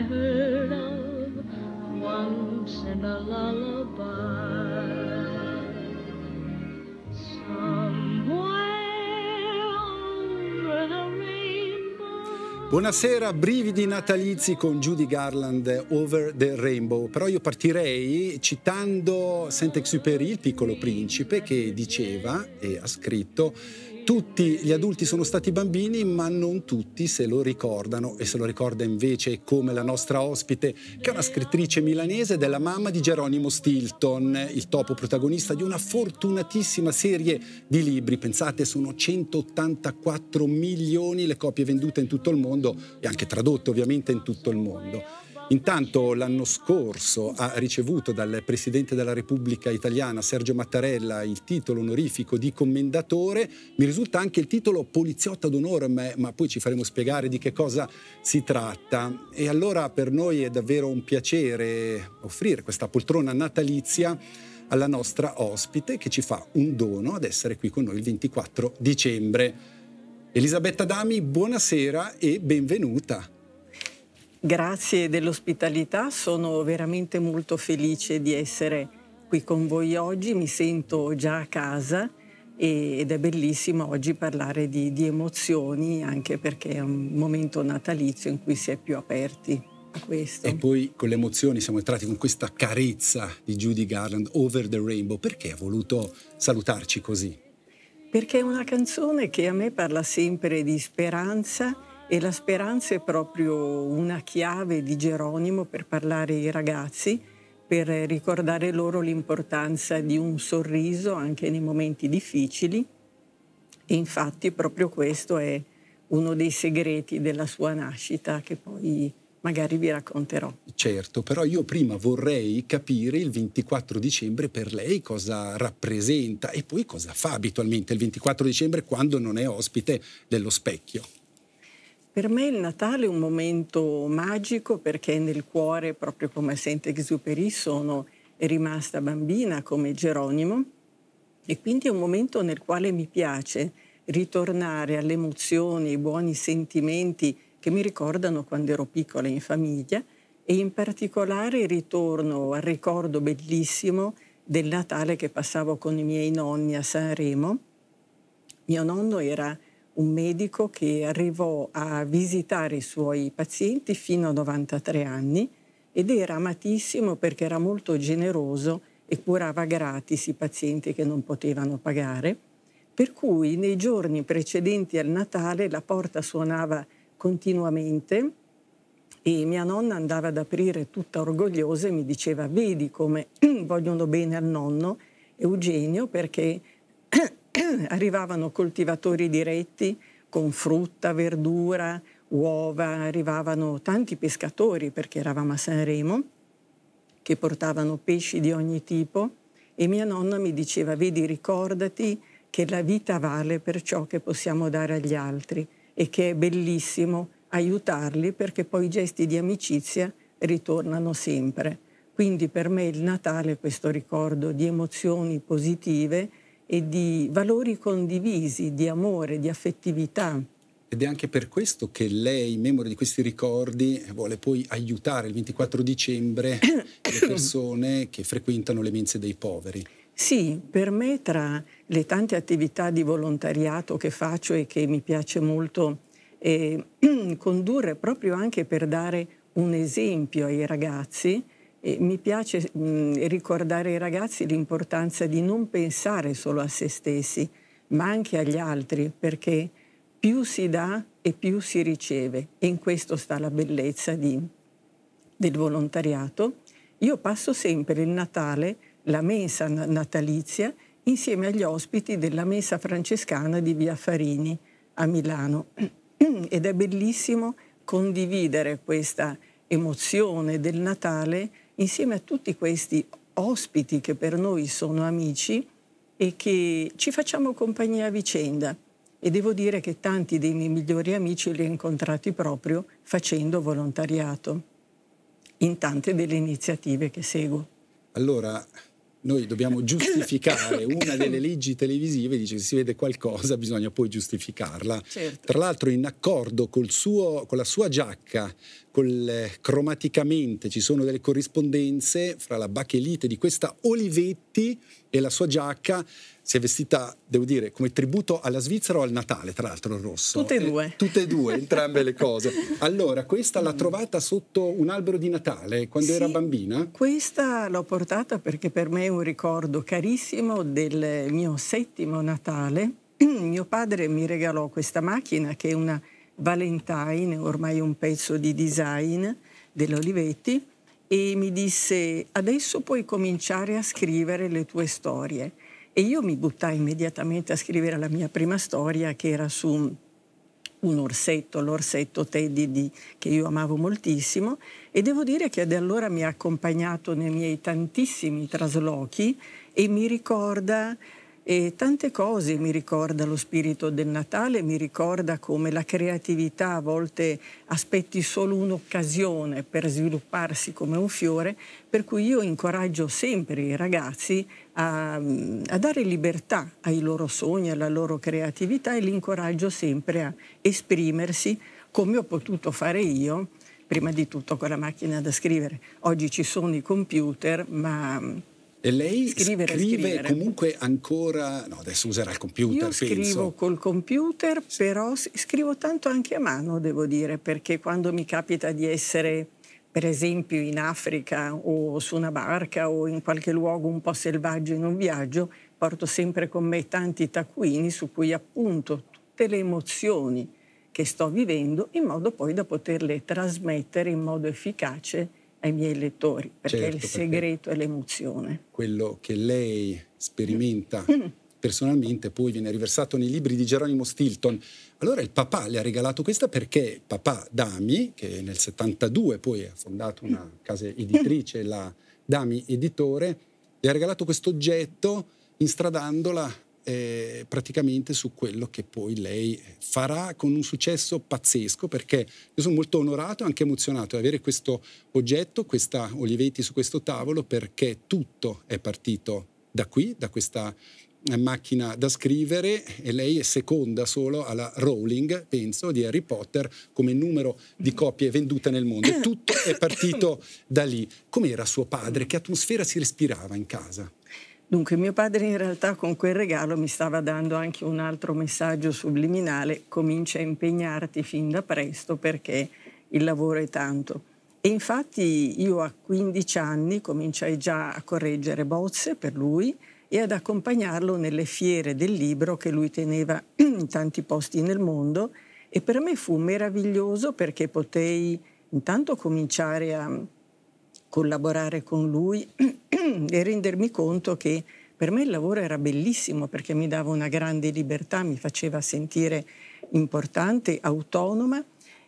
I heard of once in a lullaby. Somewhere over the rainbow. Buonasera, brividi natalizi con Judy Garland, Over the Rainbow. Però io partirei citando Saint-Exupéry, il piccolo principe, che diceva e ha scritto: tutti gli adulti sono stati bambini, ma non tutti se lo ricordano. E se lo ricorda invece come la nostra ospite, che è una scrittrice milanese ed è la mamma di Geronimo Stilton, il topo protagonista di una fortunatissima serie di libri. Pensate, sono 184 milioni le copie vendute in tutto il mondo e anche tradotte ovviamente in tutto il mondo. Intanto l'anno scorso ha ricevuto dal Presidente della Repubblica Italiana, Sergio Mattarella, il titolo onorifico di Commendatore. Mi risulta anche il titolo Poliziotta d'Onore, ma poi ci faremo spiegare di che cosa si tratta. E allora per noi è davvero un piacere offrire questa poltrona natalizia alla nostra ospite, che ci fa un dono ad essere qui con noi il 24 dicembre. Elisabetta Dami, buonasera e benvenuta. Grazie dell'ospitalità, sono veramente molto felice di essere qui con voi oggi, mi sento già a casa ed è bellissimo oggi parlare di emozioni, anche perché è un momento natalizio in cui si è più aperti a questo. E poi con le emozioni siamo entrati con questa carezza di Judy Garland, Over the Rainbow. Perché ha voluto salutarci così? Perché è una canzone che a me parla sempre di speranza. E la speranza è proprio una chiave di Geronimo per parlare ai ragazzi, per ricordare loro l'importanza di un sorriso anche nei momenti difficili. E infatti proprio questo è uno dei segreti della sua nascita, che poi magari vi racconterò. Certo, però io prima vorrei capire il 24 dicembre per lei cosa rappresenta e poi cosa fa abitualmente il 24 dicembre quando non è ospite dello specchio. Per me il Natale è un momento magico perché nel cuore, proprio come Saint-Exupéry, sono rimasta bambina come Geronimo, e quindi è un momento nel quale mi piace ritornare alle emozioni, ai buoni sentimenti che mi ricordano quando ero piccola in famiglia, e in particolare ritorno al ricordo bellissimo del Natale che passavo con i miei nonni a Sanremo. Mio nonno era un medico che arrivò a visitare i suoi pazienti fino a 93 anni ed era amatissimo perché era molto generoso e curava gratis i pazienti che non potevano pagare, per cui nei giorni precedenti al Natale la porta suonava continuamente e mia nonna andava ad aprire tutta orgogliosa e mi diceva: vedi come vogliono bene al nonno Eugenio, perché arrivavano coltivatori diretti con frutta, verdura, uova, arrivavano tanti pescatori perché eravamo a Sanremo, che portavano pesci di ogni tipo, e mia nonna mi diceva: vedi, ricordati che la vita vale per ciò che possiamo dare agli altri e che è bellissimo aiutarli, perché poi i gesti di amicizia ritornano sempre. Quindi per me il Natale è questo ricordo di emozioni positive e di valori condivisi, di amore, di affettività. Ed è anche per questo che lei, memore di questi ricordi, vuole poi aiutare il 24 dicembre le persone che frequentano le mense dei poveri. Sì, per me tra le tante attività di volontariato che faccio e che mi piace molto condurre, proprio anche per dare un esempio ai ragazzi, mi piace ricordare ai ragazzi l'importanza di non pensare solo a se stessi, ma anche agli altri, perché più si dà e più si riceve. E in questo sta la bellezza del volontariato. Io passo sempre il Natale, la mensa natalizia, insieme agli ospiti della mensa francescana di Via Farini a Milano. Ed è bellissimo condividere questa emozione del Natale insieme a tutti questi ospiti che per noi sono amici e che ci facciamo compagnia a vicenda. E devo dire che tanti dei miei migliori amici li ho incontrati proprio facendo volontariato in tante delle iniziative che seguo. Allora, noi dobbiamo giustificare una delle leggi televisive, dice che se si vede qualcosa bisogna poi giustificarla. Certo. Tra l'altro in accordo con la sua giacca, cromaticamente ci sono delle corrispondenze fra la bachelite di questa Olivetti e la sua giacca. Si è vestita, devo dire, come tributo alla Svizzera o al Natale, tra l'altro, il rosso. Tutte e due. Tutte e due, entrambe le cose. Allora, questa l'ha trovata sotto un albero di Natale quando era bambina? Questa l'ho portata perché per me è un ricordo carissimo del mio 7° Natale. Mio padre mi regalò questa macchina che è una Valentine, ormai un pezzo di design dell'Olivetti, e mi disse: adesso puoi cominciare a scrivere le tue storie. E io mi buttai immediatamente a scrivere la mia prima storia, che era su un orsetto, l'orsetto Teddy che io amavo moltissimo, e devo dire che da allora mi ha accompagnato nei miei tantissimi traslochi e mi ricorda tante cose. Mi ricorda lo spirito del Natale, mi ricorda come la creatività a volte aspetti solo un'occasione per svilupparsi come un fiore, per cui io incoraggio sempre i ragazzi a dare libertà ai loro sogni, alla loro creatività, e li incoraggio sempre a esprimersi come ho potuto fare io, prima di tutto con la macchina da scrivere. Oggi ci sono i computer, ma... E lei scrive comunque ancora? No, adesso userà il computer, penso. Io scrivo col computer, però scrivo tanto anche a mano, devo dire, perché quando mi capita di essere, per esempio, in Africa o su una barca o in qualche luogo un po' selvaggio in un viaggio, porto sempre con me tanti taccuini su cui appunto tutte le emozioni che sto vivendo, in modo poi da poterle trasmettere in modo efficace ai miei lettori, perché il segreto è l'emozione. Quello che lei sperimenta personalmente poi viene riversato nei libri di Geronimo Stilton. Allora il papà le ha regalato questa perché papà Dami, che nel 72 poi ha fondato una casa editrice, la Dami Editore, le ha regalato questo oggetto instradandola praticamente su quello che poi lei farà con un successo pazzesco, perché io sono molto onorato e anche emozionato di avere questo oggetto, questa Olivetti su questo tavolo, perché tutto è partito da qui, da questa macchina da scrivere, e lei è seconda solo alla Rowling, penso, di Harry Potter come numero di copie vendute nel mondo. Tutto è partito da lì. Com'era suo padre? Che atmosfera si respirava in casa? Dunque, mio padre in realtà con quel regalo mi stava dando anche un altro messaggio subliminale: comincia a impegnarti fin da presto perché il lavoro è tanto. E infatti io a 15 anni cominciai già a correggere bozze per lui e ad accompagnarlo nelle fiere del libro che lui teneva in tanti posti nel mondo, e per me fu meraviglioso perché potei intanto cominciare a collaborare con lui e rendermi conto che per me il lavoro era bellissimo perché mi dava una grande libertà, mi faceva sentire importante, autonoma,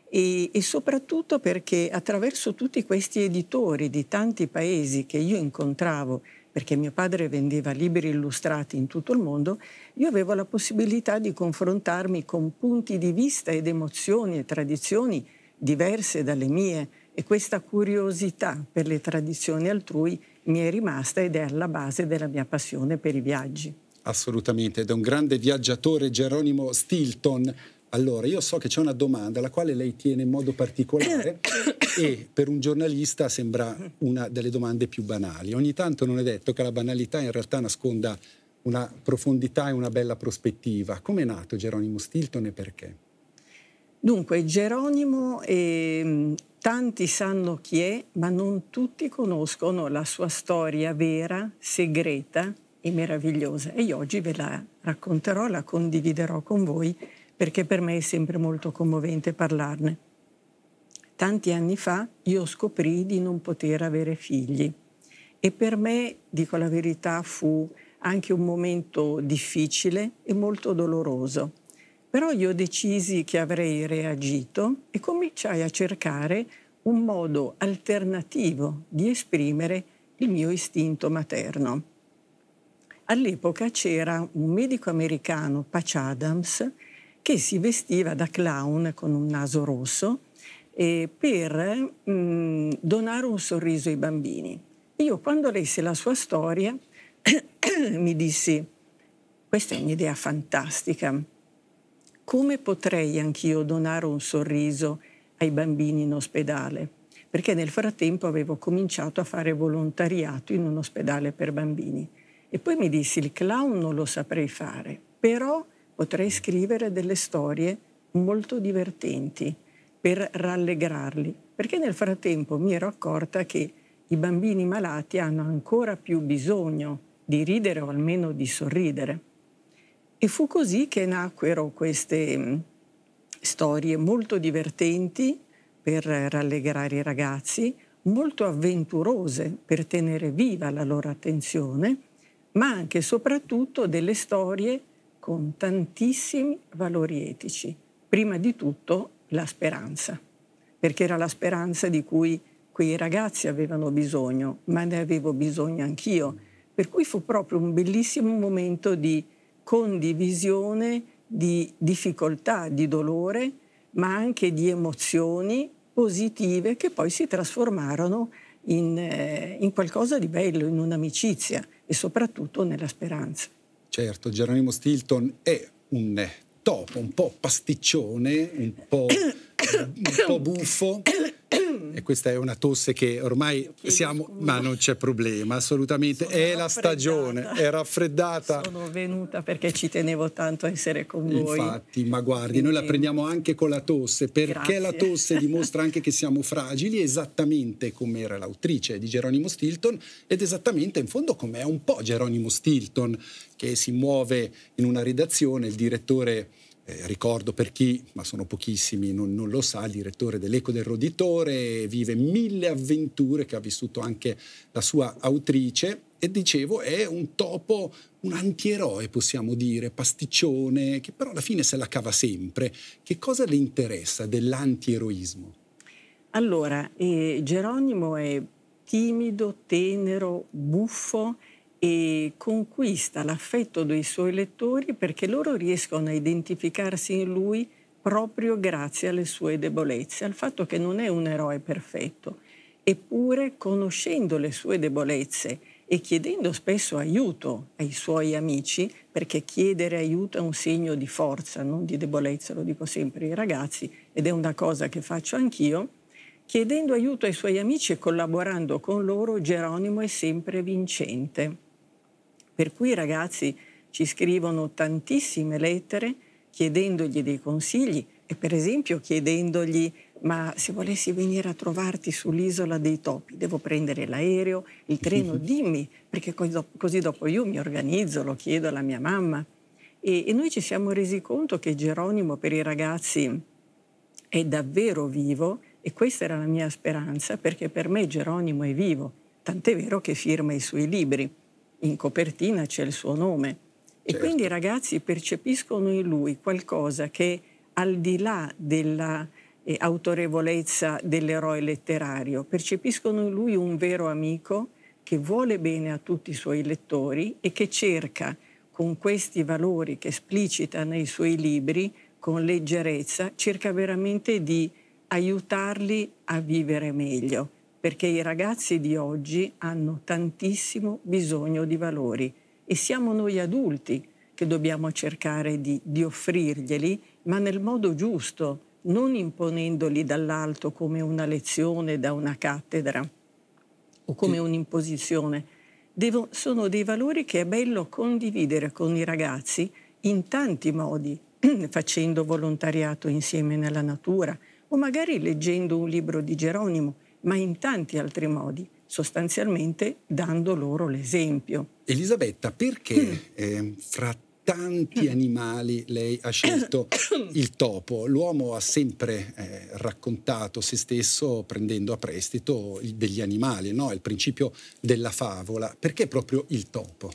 e soprattutto perché attraverso tutti questi editori di tanti paesi che io incontravo, perché mio padre vendeva libri illustrati in tutto il mondo, io avevo la possibilità di confrontarmi con punti di vista ed emozioni e tradizioni diverse dalle mie, e questa curiosità per le tradizioni altrui mi è rimasta ed è alla base della mia passione per i viaggi. Assolutamente, ed è un grande viaggiatore Geronimo Stilton. Allora, io so che c'è una domanda alla quale lei tiene in modo particolare e per un giornalista sembra una delle domande più banali. Ogni tanto non è detto che la banalità in realtà nasconda una profondità e una bella prospettiva. Come è nato Geronimo Stilton e perché? Dunque, Geronimo tanti sanno chi è, ma non tutti conoscono la sua storia vera, segreta e meravigliosa. E io oggi ve la racconterò, la condividerò con voi, perché per me è sempre molto commovente parlarne. Tanti anni fa io scoprì di non poter avere figli, e per me, dico la verità, fu anche un momento difficile e molto doloroso. Però io decisi che avrei reagito e cominciai a cercare un modo alternativo di esprimere il mio istinto materno. All'epoca c'era un medico americano, Patch Adams, che si vestiva da clown con un naso rosso per donare un sorriso ai bambini. Io, quando lessi la sua storia, mi dissi: questa è un'idea fantastica. Come potrei anch'io donare un sorriso ai bambini in ospedale, perché nel frattempo avevo cominciato a fare volontariato in un ospedale per bambini. E poi mi dissi, il clown non lo saprei fare, però potrei scrivere delle storie molto divertenti per rallegrarli, perché nel frattempo mi ero accorta che i bambini malati hanno ancora più bisogno di ridere o almeno di sorridere. E fu così che nacquero queste storie molto divertenti per rallegrare i ragazzi, molto avventurose per tenere viva la loro attenzione, ma anche e soprattutto delle storie con tantissimi valori etici. Prima di tutto la speranza, perché era la speranza di cui quei ragazzi avevano bisogno, ma ne avevo bisogno anch'io. Per cui fu proprio un bellissimo momento di condivisione, di difficoltà, di dolore, ma anche di emozioni positive che poi si trasformarono in qualcosa di bello, in un'amicizia e soprattutto nella speranza. Certo, Geronimo Stilton è un topo, un po' pasticcione, un po' buffo. E questa è una tosse che ormai siamo, ma non c'è problema, assolutamente. È la stagione, è raffreddata. Sono venuta perché ci tenevo tanto a essere con voi. Infatti, ma guardi, quindi noi la prendiamo anche con la tosse, perché la tosse dimostra anche che siamo fragili, esattamente come era l'autrice di Geronimo Stilton ed esattamente in fondo come è un po' Geronimo Stilton, che si muove in una redazione, il direttore... ricordo per chi, ma sono pochissimi, non lo sa, il direttore dell'Eco del Roditore, vive 1000 avventure che ha vissuto anche la sua autrice e dicevo è un topo, un antieroe possiamo dire, pasticcione, che però alla fine se la cava sempre. Che cosa le interessa dell'antieroismo? Allora, Geronimo è timido, tenero, buffo, e conquista l'affetto dei suoi lettori perché loro riescono a identificarsi in lui proprio grazie alle sue debolezze, al fatto che non è un eroe perfetto. Eppure, conoscendo le sue debolezze e chiedendo spesso aiuto ai suoi amici, perché chiedere aiuto è un segno di forza, non di debolezza, lo dico sempre ai ragazzi, ed è una cosa che faccio anch'io, chiedendo aiuto ai suoi amici e collaborando con loro, Geronimo è sempre vincente. Per cui i ragazzi ci scrivono tantissime lettere chiedendogli dei consigli e per esempio chiedendogli ma se volessi venire a trovarti sull'isola dei topi devo prendere l'aereo, il treno, dimmi perché così dopo io mi organizzo, lo chiedo alla mia mamma. E noi ci siamo resi conto che Geronimo per i ragazzi è davvero vivo e questa era la mia speranza perché per me Geronimo è vivo, tant'è vero che firma i suoi libri. In copertina c'è il suo nome. Certo. E quindi i ragazzi percepiscono in lui qualcosa che al di là della autorevolezza dell'eroe letterario, percepiscono in lui un vero amico che vuole bene a tutti i suoi lettori e che cerca con questi valori che esplicita nei suoi libri, con leggerezza, cerca veramente di aiutarli a vivere meglio. Perché i ragazzi di oggi hanno tantissimo bisogno di valori e siamo noi adulti che dobbiamo cercare di offrirglieli, ma nel modo giusto, non imponendoli dall'alto come una lezione da una cattedra o come un'imposizione. Sono dei valori che è bello condividere con i ragazzi in tanti modi, facendo volontariato insieme nella natura o magari leggendo un libro di Geronimo, ma in tanti altri modi, sostanzialmente dando loro l'esempio. Elisabetta, perché fra tanti animali lei ha scelto il topo? L'uomo ha sempre raccontato se stesso prendendo a prestito degli animali, no? Il principio della favola. Perché proprio il topo?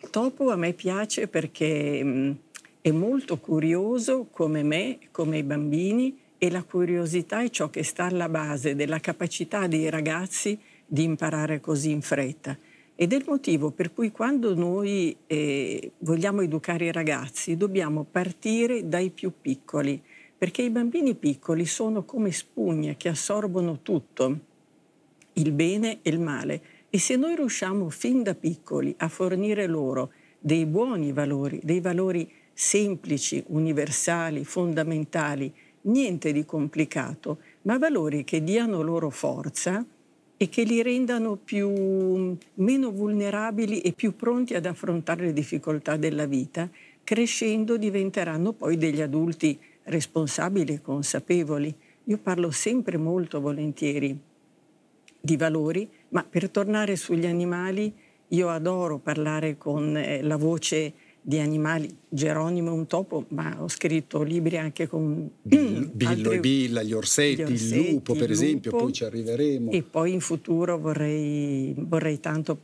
Il topo a me piace perché è molto curioso come me, come i bambini, e la curiosità è ciò che sta alla base della capacità dei ragazzi di imparare così in fretta. Ed è il motivo per cui quando noi vogliamo educare i ragazzi dobbiamo partire dai più piccoli, perché i bambini piccoli sono come spugne che assorbono tutto, il bene e il male. E se noi riusciamo fin da piccoli a fornire loro dei buoni valori, dei valori semplici, universali, fondamentali, niente di complicato, ma valori che diano loro forza e che li rendano meno vulnerabili e più pronti ad affrontare le difficoltà della vita. Crescendo diventeranno poi degli adulti responsabili e consapevoli. Io parlo sempre molto volentieri di valori, ma per tornare sugli animali, io adoro parlare con la voce di animali. Geronimo è un topo, ma ho scritto libri anche con Billo e Billa, gli orsetti, il lupo per esempio, poi ci arriveremo. E poi in futuro vorrei tanto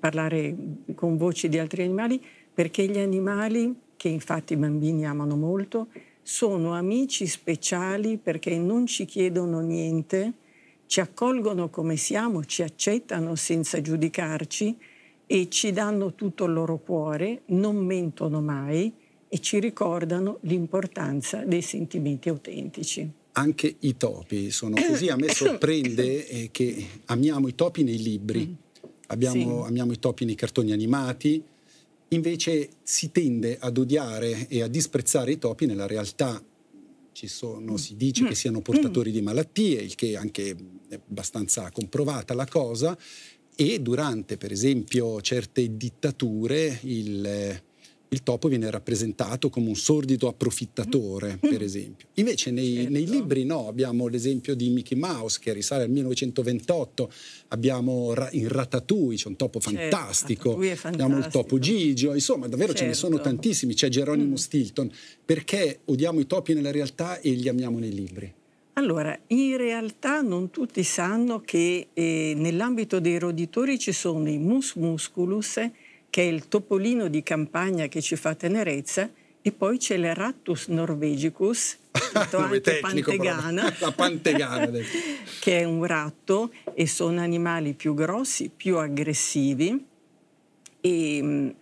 parlare con voci di altri animali, perché gli animali, che infatti i bambini amano molto, sono amici speciali perché non ci chiedono niente, ci accolgono come siamo, ci accettano senza giudicarci e ci danno tutto il loro cuore, non mentono mai e ci ricordano l'importanza dei sentimenti autentici. Anche i topi sono così. A me sorprende che amiamo i topi nei libri, amiamo i topi nei cartoni animati. Invece si tende ad odiare e a disprezzare i topi nella realtà. Si dice che siano portatori di malattie, il che anche è abbastanza comprovata la cosa, e durante per esempio certe dittature il topo viene rappresentato come un sordido approfittatore, per esempio. Invece nei libri no, abbiamo l'esempio di Mickey Mouse che risale al 1928, abbiamo in Ratatouille, c'è un topo fantastico, abbiamo il Topo Gigio, insomma davvero ce ne sono tantissimi, c'è Geronimo Stilton. Perché odiamo i topi nella realtà e li amiamo nei libri? Allora, in realtà non tutti sanno che nell'ambito dei roditori ci sono i Mus musculus, che è il topolino di campagna che ci fa tenerezza, e poi c'è il Rattus norvegicus, anche tecnico, pantegana, la pantegana che è un ratto, e sono animali più grossi, più aggressivi e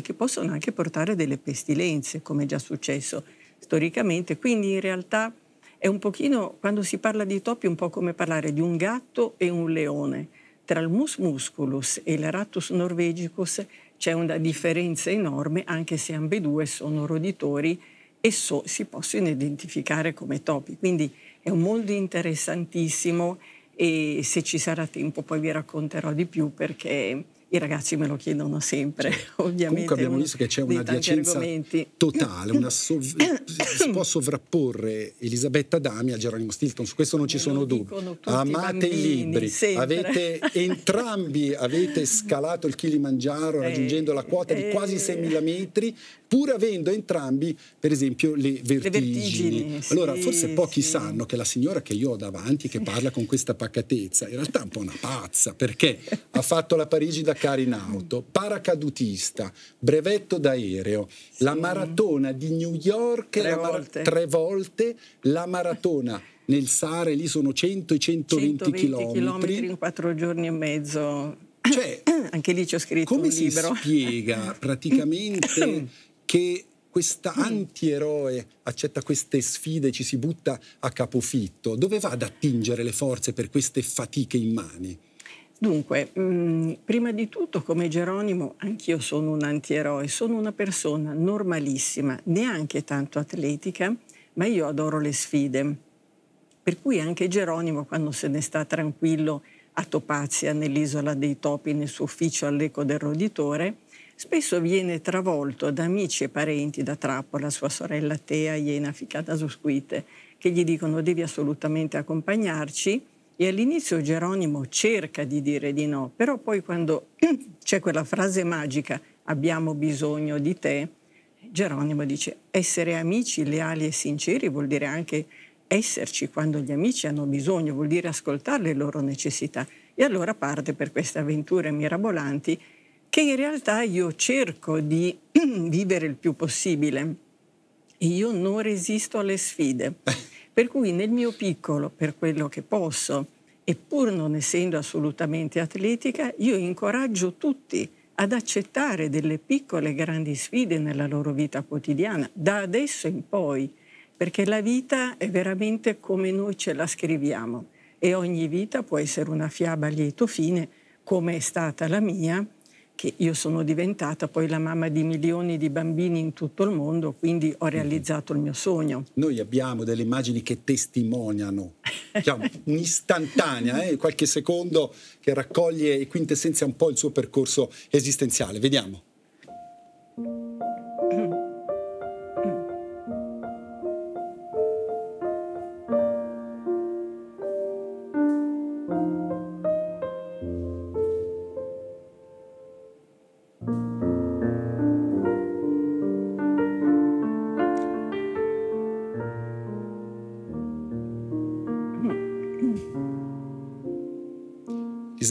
che possono anche portare delle pestilenze, come è già successo storicamente. Quindi in realtà è un pochino, quando si parla di topi, un po' come parlare di un gatto e un leone. Tra il Mus musculus e il Rattus norvegicus c'è una differenza enorme, anche se ambedue sono roditori e si possono identificare come topi. Quindi è un mondo interessantissimo e se ci sarà tempo poi vi racconterò di più, perché i ragazzi me lo chiedono sempre, ovviamente. Comunque abbiamo visto che c'è una adiacenza totale, si può sovrapporre Elisabetta Dami a Geronimo Stilton, su questo non ci sono dubbi. Amate i libri, avete scalato il Kilimangiaro raggiungendo la quota di quasi 6.000 metri, pur avendo entrambi, per esempio, le vertigini. Allora, forse pochi sanno che la signora che io ho davanti, che parla con questa pacatezza, in realtà è un po' una pazza, perché ha fatto la Parigi-Dakar in auto, paracadutista, brevetto d'aereo, la maratona di New York tre volte, la maratona nel Sahara, lì sono 100 e 120 chilometri in 4 giorni e mezzo. Cioè, anche lì ci ho scritto un libro. Come si spiega praticamente che questa antieroe accetta queste sfide, ci si butta a capofitto? Dove va ad attingere le forze per queste fatiche immani? Dunque, prima di tutto, come Geronimo, anch'io sono un antieroe, sono una persona normalissima, neanche tanto atletica, ma io adoro le sfide. Per cui anche Geronimo, quando se ne sta tranquillo a Topazia, nell'isola dei topi, nel suo ufficio all'eco del roditore, spesso viene travolto da amici e parenti, da Trappola, sua sorella Thea, iena ficcata su squite, che gli dicono devi assolutamente accompagnarci. E all'inizio Geronimo cerca di dire di no, però poi quando c'è quella frase magica «abbiamo bisogno di te», Geronimo dice «essere amici leali e sinceri vuol dire anche esserci quando gli amici hanno bisogno, vuol dire ascoltare le loro necessità». E allora parte per queste avventure mirabolanti che in realtà io cerco di vivere il più possibile. E io non resisto alle sfide. Per cui nel mio piccolo, per quello che posso, e pur non essendo assolutamente atletica, io incoraggio tutti ad accettare delle piccole e grandi sfide nella loro vita quotidiana, da adesso in poi, perché la vita è veramente come noi ce la scriviamo e ogni vita può essere una fiaba a lieto fine, come è stata la mia, che io sono diventata poi la mamma di milioni di bambini in tutto il mondo, quindi ho realizzato il mio sogno. Noi abbiamo delle immagini che testimoniano, cioè, un'istantanea, qualche secondo che raccoglie e quintessenzia un po' il suo percorso esistenziale. Vediamo.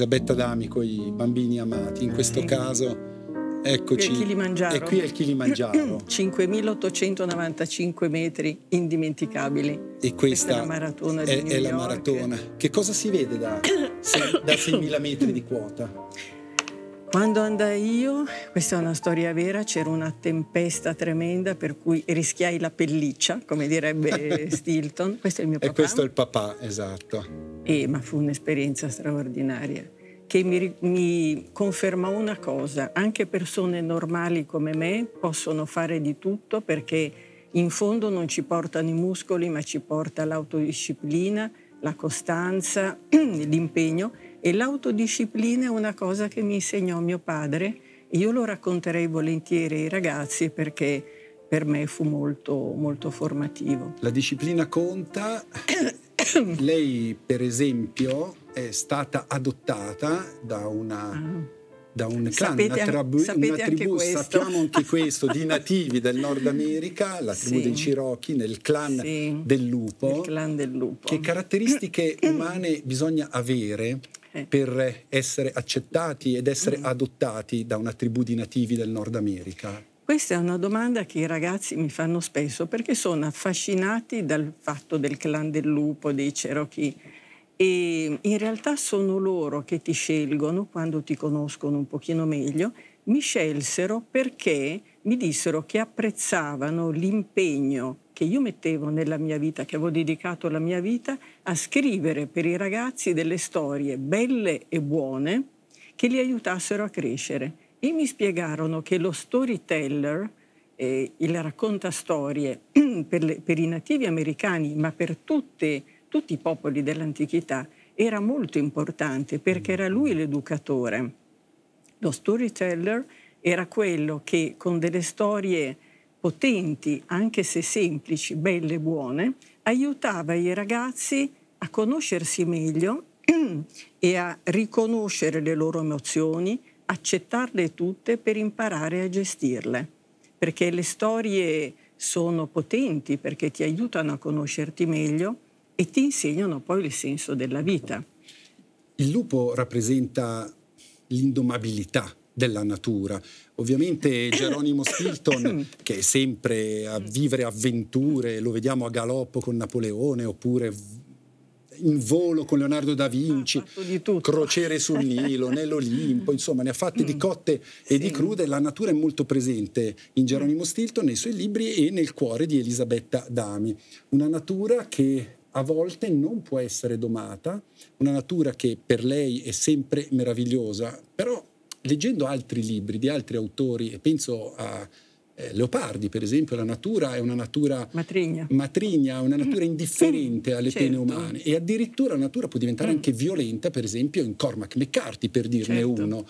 Elisabetta Dami con i bambini amati, in questo caso eccoci. E qui è il Kilimangiaro. 5.895 metri indimenticabili. E questa è la maratona di New York. La maratona. Che cosa si vede da 6.000 metri di quota? Quando andai io, questa è una storia vera, c'era una tempesta tremenda per cui rischiai la pelliccia, come direbbe Stilton. Questo è il mio papà. E questo è il papà, esatto. Ma fu un'esperienza straordinaria che mi conferma una cosa: anche persone normali come me possono fare di tutto, perché in fondo non ci portano i muscoli, ma ci porta l'autodisciplina, la costanza, l'impegno. E l'autodisciplina è una cosa che mi insegnò mio padre, e io lo racconterei volentieri ai ragazzi perché per me fu molto, molto formativo. La disciplina conta. Lei, per esempio, è stata adottata da un clan, una tribù, sappiamo anche questo, di nativi del Nord America, la tribù dei Cherokee, nel clan, del lupo. Che caratteristiche umane bisogna avere per essere accettati ed essere adottati da una tribù di nativi del Nord America? Questa è una domanda che i ragazzi mi fanno spesso, perché sono affascinati dal fatto del clan del lupo, dei Cherokee, e in realtà sono loro che ti scelgono quando ti conoscono un pochino meglio. Mi scelsero perché mi dissero che apprezzavano l'impegno che io mettevo nella mia vita, che avevo dedicato la mia vita a scrivere per i ragazzi delle storie belle e buone che li aiutassero a crescere. E mi spiegarono che lo storyteller, il raccontastorie per i nativi americani, ma per tutti i popoli dell'antichità, era molto importante, perché era lui l'educatore. Lo storyteller era quello che con delle storie potenti, anche se semplici, belle e buone, aiutava i ragazzi a conoscersi meglio e a riconoscere le loro emozioni, accettarle tutte per imparare a gestirle, perché le storie sono potenti, perché ti aiutano a conoscerti meglio e ti insegnano poi il senso della vita. Il lupo rappresenta l'indomabilità della natura. Ovviamente Geronimo Stilton, che è sempre a vivere avventure, lo vediamo a galoppo con Napoleone, oppure in volo con Leonardo da Vinci, crociere sul Nilo, nell'Olimpo, insomma ne ha fatte di cotte e di crude. La natura è molto presente in Geronimo Stilton, nei suoi libri e nel cuore di Elisabetta Dami. Una natura che a volte non può essere domata, una natura che per lei è sempre meravigliosa, però leggendo altri libri di altri autori, e penso a Leopardi, per esempio, la natura è una natura matrigna, una natura indifferente alle pene umane, e addirittura la natura può diventare anche violenta, per esempio in Cormac McCarthy, per dirne uno.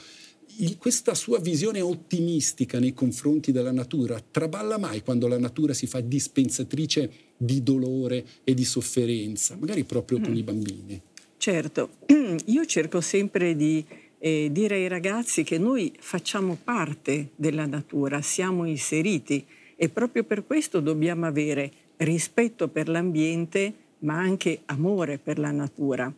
Questa sua visione ottimistica nei confronti della natura traballa mai quando la natura si fa dispensatrice di dolore e di sofferenza, magari proprio con i bambini? Certo, io cerco sempre di dire ai ragazzi che noi facciamo parte della natura, siamo inseriti, e proprio per questo dobbiamo avere rispetto per l'ambiente, ma anche amore per la natura.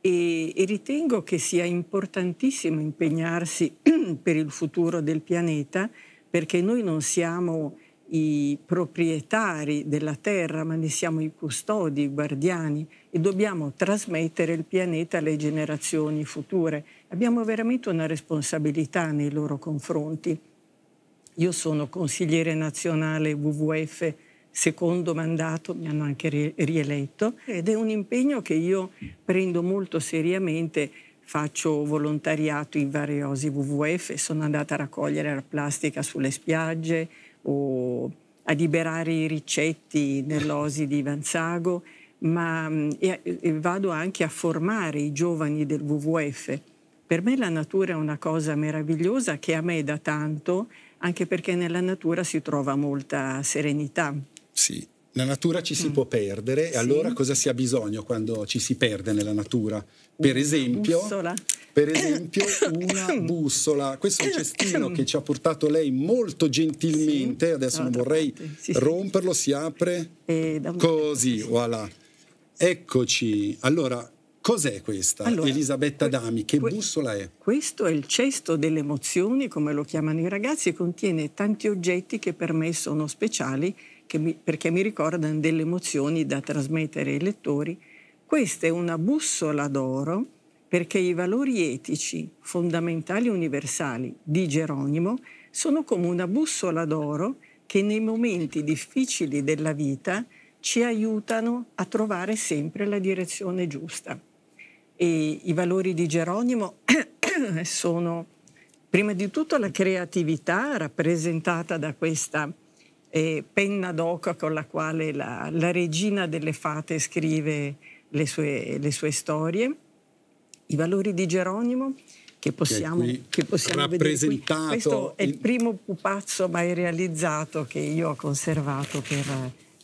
E ritengo che sia importantissimo impegnarsi per il futuro del pianeta, perché noi non siamo i proprietari della terra, ma ne siamo i custodi, i guardiani, e dobbiamo trasmettere il pianeta alle generazioni future. Abbiamo veramente una responsabilità nei loro confronti. Io sono consigliere nazionale WWF, secondo mandato, mi hanno anche rieletto, ed è un impegno che io prendo molto seriamente. faccio volontariato in vari osi WWF, sono andata a raccogliere la plastica sulle spiagge o a liberare i ricetti nell'osi di Vanzago, ma vado anche a formare i giovani del WWF. Per me la natura è una cosa meravigliosa che a me dà tanto, anche perché nella natura si trova molta serenità. Sì, la natura ci si può perdere, sì. E allora cosa si ha bisogno quando ci si perde nella natura? Per esempio una bussola. Questo è un cestino che ci ha portato lei molto gentilmente, sì. Adesso non vorrei romperlo, si apre così, voilà. Eccoci, allora... Cos'è questa, allora, Elisabetta Dami? Che bussola è? Questo è il cesto delle emozioni, come lo chiamano i ragazzi, e contiene tanti oggetti che per me sono speciali, che perché mi ricordano delle emozioni da trasmettere ai lettori. Questa è una bussola d'oro perché i valori etici fondamentali universali di Geronimo sono come una bussola d'oro che nei momenti difficili della vita ci aiutano a trovare sempre la direzione giusta. E i valori di Geronimo sono prima di tutto la creatività, rappresentata da questa penna d'oca con la quale la regina delle fate scrive le sue storie. I valori di Geronimo che possiamo vedere qui. Questo è il primo pupazzo mai realizzato che io ho conservato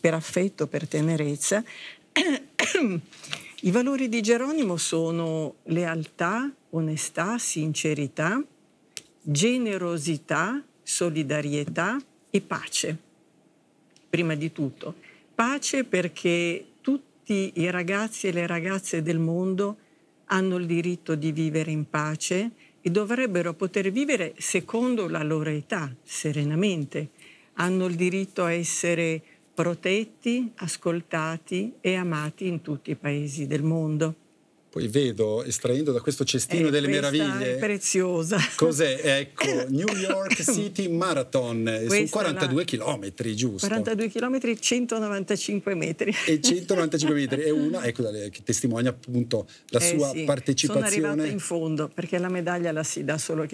per affetto, per tenerezza. I valori di Geronimo sono lealtà, onestà, sincerità, generosità, solidarietà e pace. Prima di tutto, pace perché tutti i ragazzi e le ragazze del mondo hanno il diritto di vivere in pace e dovrebbero poter vivere secondo la loro età, serenamente. Hanno il diritto a essere protetti, ascoltati e amati in tutti i paesi del mondo. Poi vedo, estraendo da questo cestino delle meraviglie... È preziosa. Cos'è? Ecco, New York City Marathon, sono 42 chilometri, giusto? 42 chilometri, 195 metri. E 195 metri, è una, ecco, che testimonia appunto la sua partecipazione. Sono arrivata in fondo, perché la medaglia la si dà solo a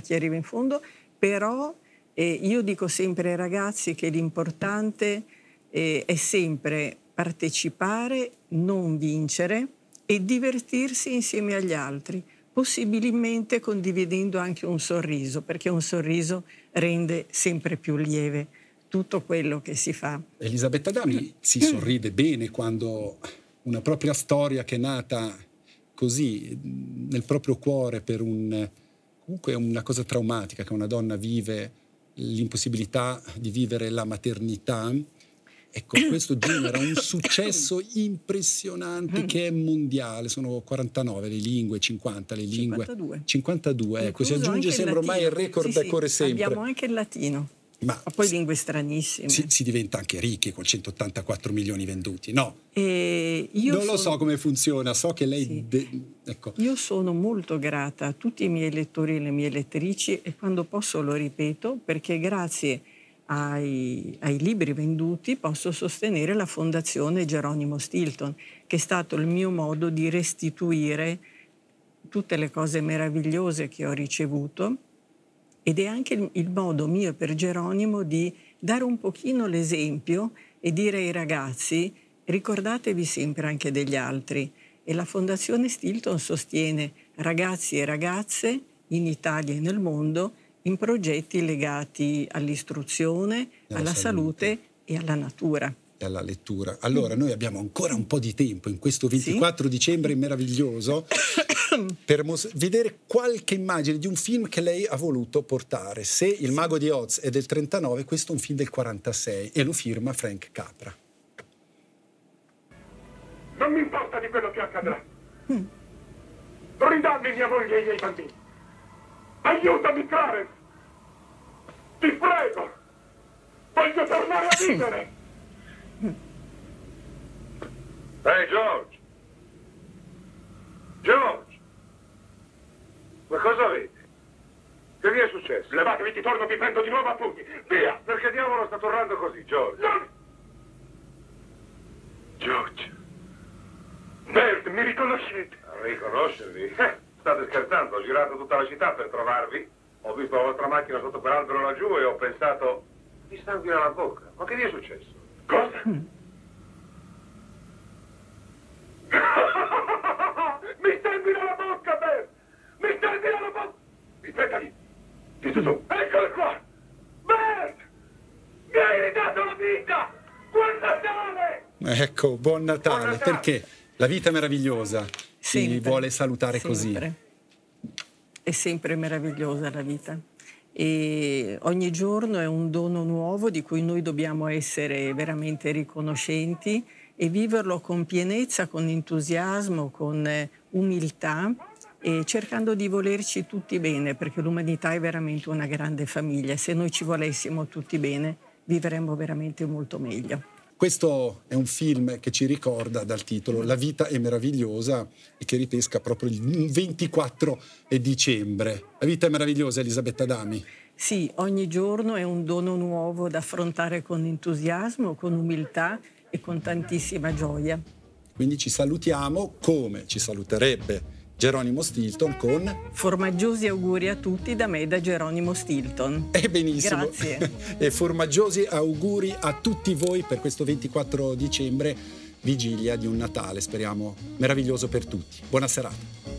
chi arriva in fondo, però io dico sempre ai ragazzi che l'importante è sempre partecipare, non vincere e divertirsi insieme agli altri, possibilmente condividendo anche un sorriso, perché un sorriso rende sempre più lieve tutto quello che si fa. Elisabetta Dami, si sorride bene quando una propria storia che è nata così nel proprio cuore per comunque è una cosa traumatica che una donna vive, l'impossibilità di vivere la maternità. Ecco, questo genera un successo impressionante che è mondiale. Sono 49 le lingue, 50 le lingue. 52, ecco, si aggiunge, sembra ormai il record che corre sempre. Abbiamo anche il latino, ma poi lingue stranissime. Si diventa anche ricchi con 184 milioni venduti, no? Lo so come funziona, so che lei... Sì. Ecco. Io sono molto grata a tutti i miei lettori e le mie lettrici e quando posso lo ripeto, perché grazie ai libri venduti posso sostenere la Fondazione Geronimo Stilton, che è stato il mio modo di restituire tutte le cose meravigliose che ho ricevuto, ed è anche il modo mio per Geronimo di dare un pochino l'esempio e dire ai ragazzi: ricordatevi sempre anche degli altri. E la Fondazione Stilton sostiene ragazzi e ragazze in Italia e nel mondo in progetti legati all'istruzione, alla salute e alla natura. E alla lettura. Allora, noi abbiamo ancora un po' di tempo in questo 24 dicembre meraviglioso per vedere qualche immagine di un film che lei ha voluto portare. Se Il Mago di Oz è del 39, questo è un film del 46 e lo firma Frank Capra. Non mi importa di quello che accadrà. Ridammi mia moglie e i miei bambini. Aiutami, Clarence. Ti prego! Voglio tornare a vivere! Ehi, George! George! Ma cosa avete? Che vi è successo? Levatevi di torno, vi prendo di nuovo a pugni! Via! Perché diavolo sta tornando così, George? Non... George! Bert, mi riconoscete? Riconoscervi? State scherzando, ho girato tutta la città per trovarvi. Ho visto la vostra macchina sotto quell'albero laggiù e ho pensato, mi sanguina la bocca. Ma che vi è successo? Cosa? Mi sanguina la bocca, Ben! Mi sanguina la bocca! Aspettami! Dito tu! Eccolo qua! Ben! Mi hai ridato la vita! Buon Natale! Ecco, buon Natale, buon Natale. Perché la vita è meravigliosa. Ti vuole salutare sempre. Così. È sempre meravigliosa la vita. E ogni giorno è un dono nuovo di cui noi dobbiamo essere veramente riconoscenti e viverlo con pienezza, con entusiasmo, con umiltà e cercando di volerci tutti bene, perché l'umanità è veramente una grande famiglia. Se noi ci volessimo tutti bene, vivremmo veramente molto meglio. Questo è un film che ci ricorda dal titolo La vita è meravigliosa e che ripesca proprio il 24 dicembre. La vita è meravigliosa, Elisabetta Dami. Sì, ogni giorno è un dono nuovo da affrontare con entusiasmo, con umiltà e con tantissima gioia. Quindi ci salutiamo come ci saluterebbe Geronimo Stilton con... Formaggiosi auguri a tutti da me, da Geronimo Stilton. E benissimo. Grazie. E formaggiosi auguri a tutti voi per questo 24 dicembre, vigilia di un Natale, speriamo, meraviglioso per tutti. Buona serata.